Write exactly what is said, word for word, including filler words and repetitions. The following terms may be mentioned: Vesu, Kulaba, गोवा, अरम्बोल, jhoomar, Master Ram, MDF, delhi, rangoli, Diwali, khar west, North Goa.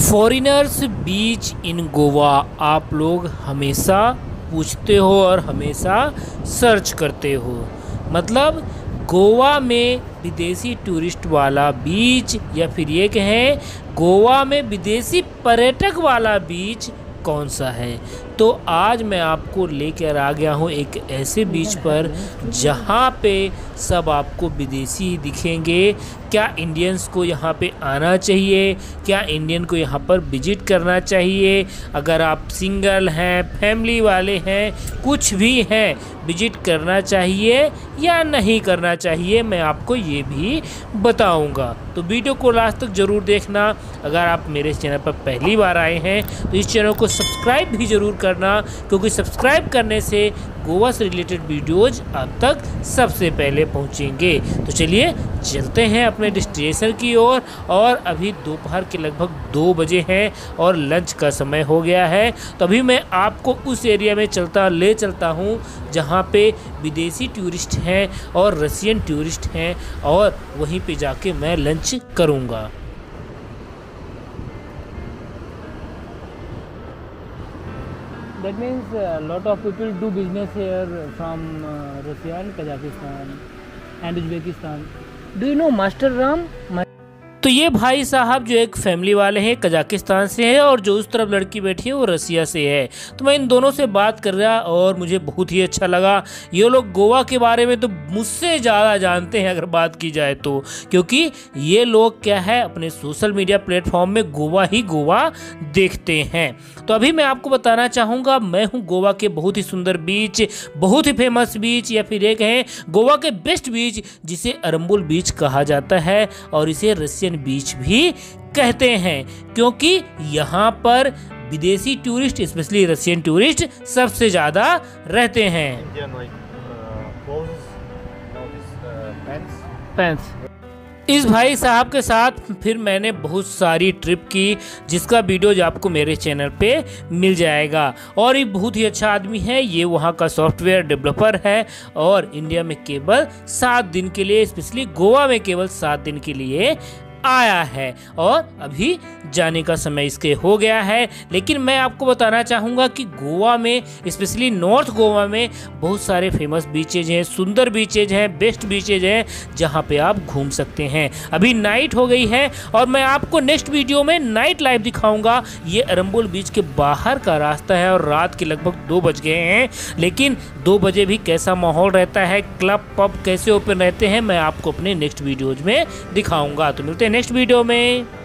Foreigners बीच इन गोवा आप लोग हमेशा पूछते हो और हमेशा सर्च करते हो, मतलब गोवा में विदेशी टूरिस्ट वाला बीच या फिर ये कहें गोवा में विदेशी पर्यटक वाला बीच कौन सा है। तो आज मैं आपको लेकर आ गया हूँ एक ऐसे बीच पर जहाँ पे सब आपको विदेशी ही दिखेंगे। क्या इंडियंस को यहाँ पे आना चाहिए, क्या इंडियन को यहाँ पर विजिट करना चाहिए? अगर आप सिंगल हैं, फैमिली वाले हैं, कुछ भी हैं, विजिट करना चाहिए या नहीं करना चाहिए, मैं आपको ये भी बताऊँगा। तो वीडियो को लास्ट तक ज़रूर देखना। अगर आप मेरे चैनल पर पहली बार आए हैं तो इस चैनल को सब्सक्राइब भी ज़रूर करना, क्योंकि सब्सक्राइब करने से गोवा से रिलेटेड वीडियोज आप तक सबसे पहले पहुंचेंगे। तो चलिए चलते हैं अपने डेस्टिनेशन की ओर। और, और अभी दोपहर के लगभग दो बजे हैं और लंच का समय हो गया है। तो अभी मैं आपको उस एरिया में चलता ले चलता हूं जहां पे विदेशी टूरिस्ट हैं और रशियन टूरिस्ट हैं, और वहीं पे जाके मैं लंच करूँगा। That means a lot of people do business here from uh, Russia and Kazakhstan and Uzbekistan. Do you know Master Ram? Ma तो ये भाई साहब जो एक फैमिली वाले हैं कजाकिस्तान से हैं, और जो उस तरफ लड़की बैठी है वो रसिया से है। तो मैं इन दोनों से बात कर रहा और मुझे बहुत ही अच्छा लगा। ये लोग गोवा के बारे में तो मुझसे ज़्यादा जानते हैं अगर बात की जाए तो, क्योंकि ये लोग क्या है अपने सोशल मीडिया प्लेटफॉर्म में गोवा ही गोवा देखते हैं। तो अभी मैं आपको बताना चाहूँगा, मैं हूँ गोवा के बहुत ही सुंदर बीच, बहुत ही फेमस बीच या फिर एक है गोवा के बेस्ट बीच जिसे अरम्बोल बीच कहा जाता है, और इसे रसियन बीच भी कहते हैं क्योंकि यहाँ पर विदेशी टूरिस्ट स्पेशली रशियन टूरिस्ट सबसे ज्यादा रहते हैं। इस भाई साहब के साथ फिर मैंने बहुत सारी ट्रिप की जिसका वीडियोज आपको मेरे चैनल पे मिल जाएगा। और ये बहुत ही अच्छा आदमी है, ये वहाँ का सॉफ्टवेयर डेवलपर है और इंडिया में केवल सात दिन के लिए स्पेशली गोवा में केवल सात दिन के लिए आया है और अभी जाने का समय इसके हो गया है। लेकिन मैं आपको बताना चाहूँगा कि गोवा में स्पेशली नॉर्थ गोवा में बहुत सारे फेमस बीचेज हैं, सुंदर बीचेज हैं, बेस्ट बीचेज हैं जहाँ पे आप घूम सकते हैं। अभी नाइट हो गई है और मैं आपको नेक्स्ट वीडियो में नाइट लाइफ दिखाऊँगा। ये अरम्बोल बीच के बाहर का रास्ता है और रात के लगभग दो बज गए हैं, लेकिन दो बजे भी कैसा माहौल रहता है, क्लब पब कैसे ओपन रहते हैं, मैं आपको अपने नेक्स्ट वीडियोज में दिखाऊँगा। तो मिलते हैं नेक्स्ट वीडियो में।